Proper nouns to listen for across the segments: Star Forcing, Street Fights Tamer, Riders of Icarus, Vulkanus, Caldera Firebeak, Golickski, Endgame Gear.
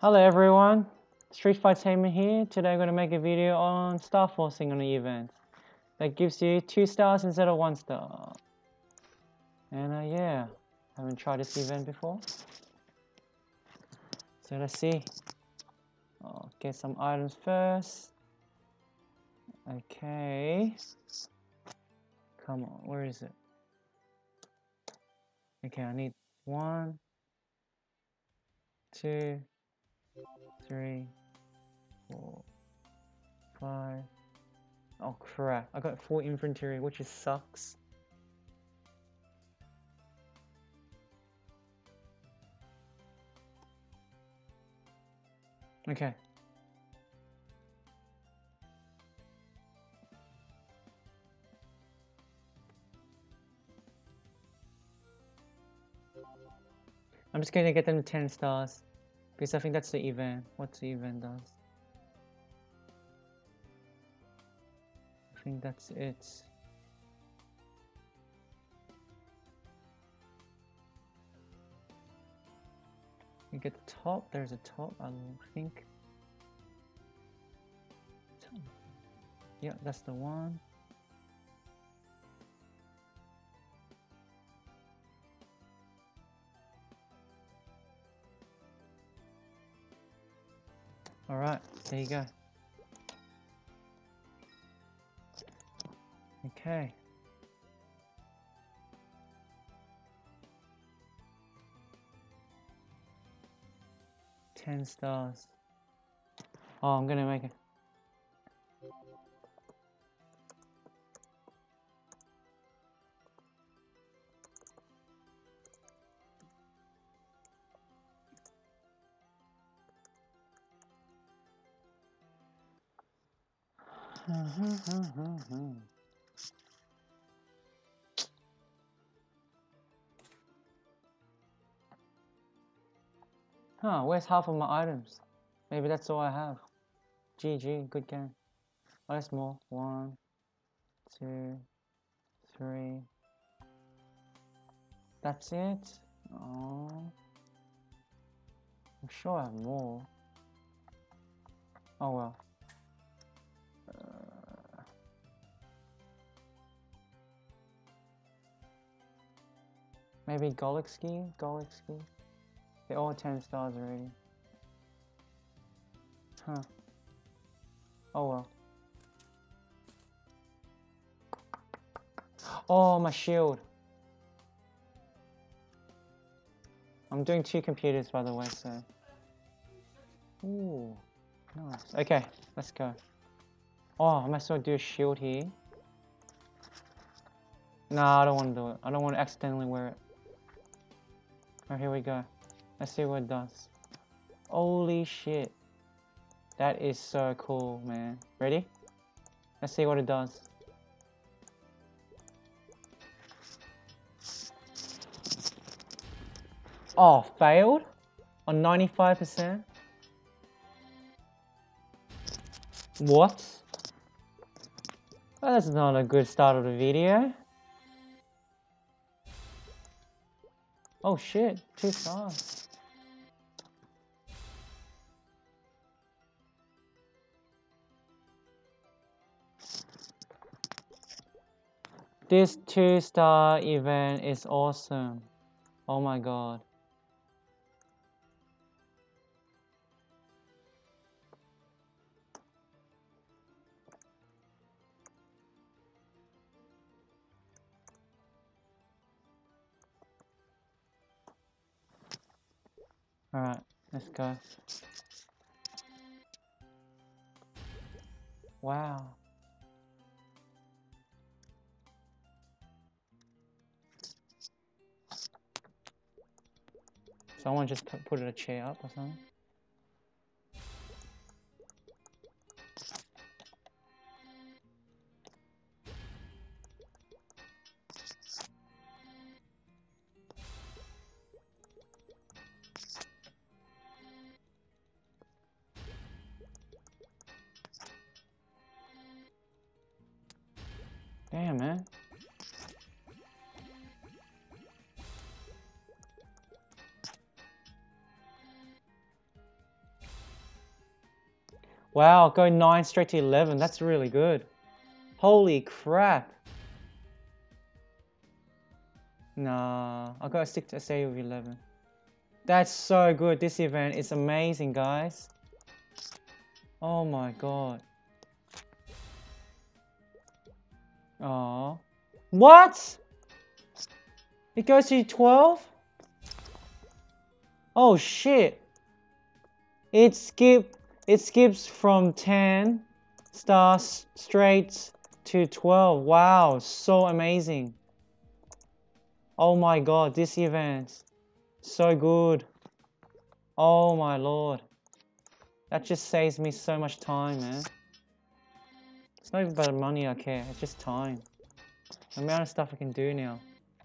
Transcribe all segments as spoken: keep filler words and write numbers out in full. Hello everyone, Street Fights Tamer here. Today I'm going to make a video on Star Forcing on the event. That gives you two stars instead of one star. And uh, yeah, I haven't tried this event before. So let's see. I'll get some items first. Okay. Come on, where is it? Okay, I need one, two, three, four, five. Oh crap, I got four infantry, which is sucks. Okay. I'm just gonna get them ten stars. Because I think that's the event. What the event does. I think that's it. You get the top. There's a top, I think. Yeah, that's the one. Alright, there you go. Okay. ten stars. Oh, I'm gonna make it. Huh, where's half of my items? Maybe that's all I have. G G, good game. Oh, that's more. One, two, three. That's it. Oh, I'm sure I have more. Oh well. Maybe Golickski, Golickski. They're all ten stars already. Huh. Oh well. Oh, my shield. I'm doing two computers, by the way, so. Ooh, nice. Okay, let's go. Oh, I might as well do a shield here. Nah, I don't want to do it. I don't want to accidentally wear it. Alright, here we go. Let's see what it does. Holy shit. That is so cool, man. Ready? Let's see what it does. Oh, failed? On ninety-five percent? What? Well, that's not a good start of the video. Oh shit, two stars. This two-star event is awesome. Oh my god. Alright, let's go. Wow. Someone just put a chair up or something. Damn, man. Wow, go nine straight to eleven. That's really good. Holy crap. Nah, I've got to stick to stay with eleven. That's so good. This event is amazing, guys. Oh my god. Oh, what? It goes to twelve? Oh shit. It skip it skips from ten stars straight to twelve. Wow, so amazing. Oh my god, this event. So good. Oh my lord. That just saves me so much time, man. It's not even about money I care, it's just time. The amount of stuff I can do now.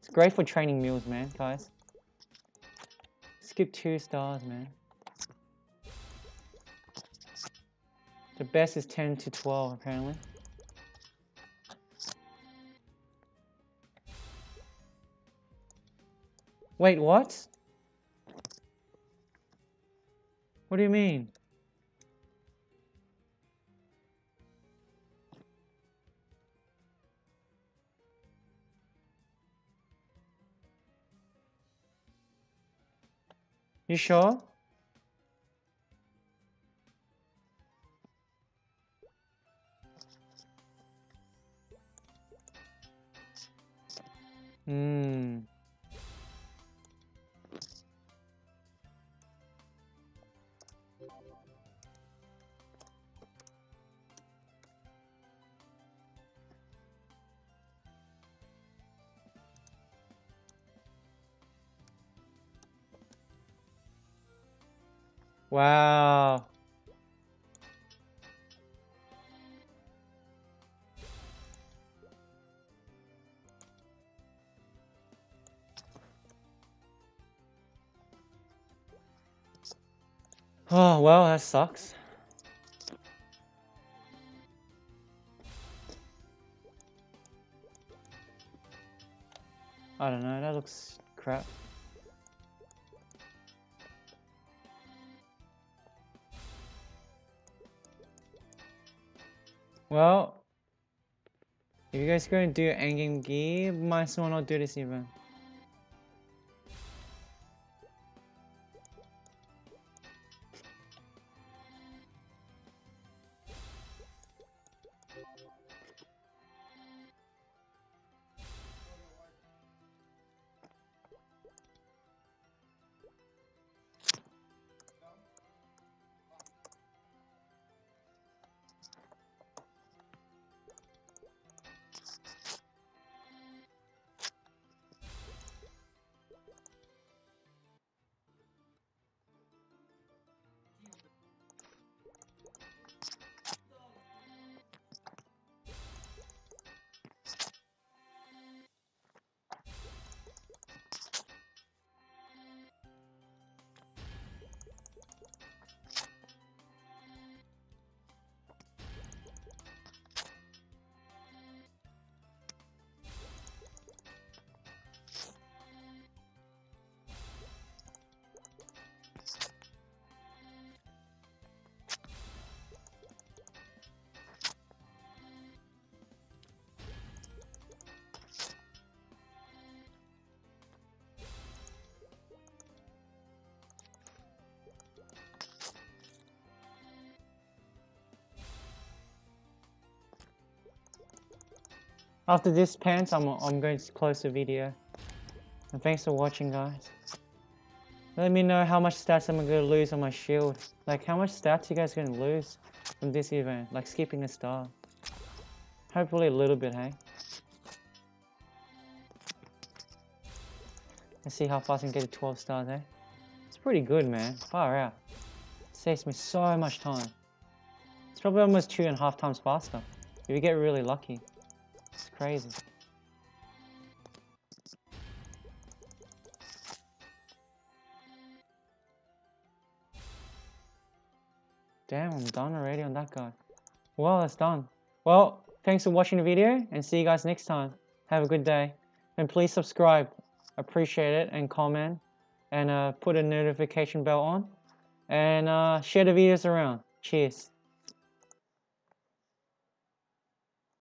It's great for training meals, man, guys. Skip two stars, man. The best is ten to twelve, apparently. Wait, what? What do you mean? You sure? Hmm. Wow. Oh, well, that sucks. I don't know, that looks crap. Well, if you guys go and do Endgame Gear, might as well not do this event. After this pants, I'm, I'm going to close the video. And thanks for watching, guys. Let me know how much stats I'm going to lose on my shield. Like, how much stats you guys going to lose from this event? Like, skipping a star. Hopefully a little bit, hey? Let's see how fast I can get to twelve stars, eh? It's pretty good, man. Far out. It saves me so much time. It's probably almost two and a half times faster. If you get really lucky. It's crazy. Damn, I'm done already on that guy. Well, that's done. Well, thanks for watching the video and see you guys next time. Have a good day. And please subscribe. Appreciate it, and comment. And uh, put a notification bell on. And uh, share the videos around. Cheers.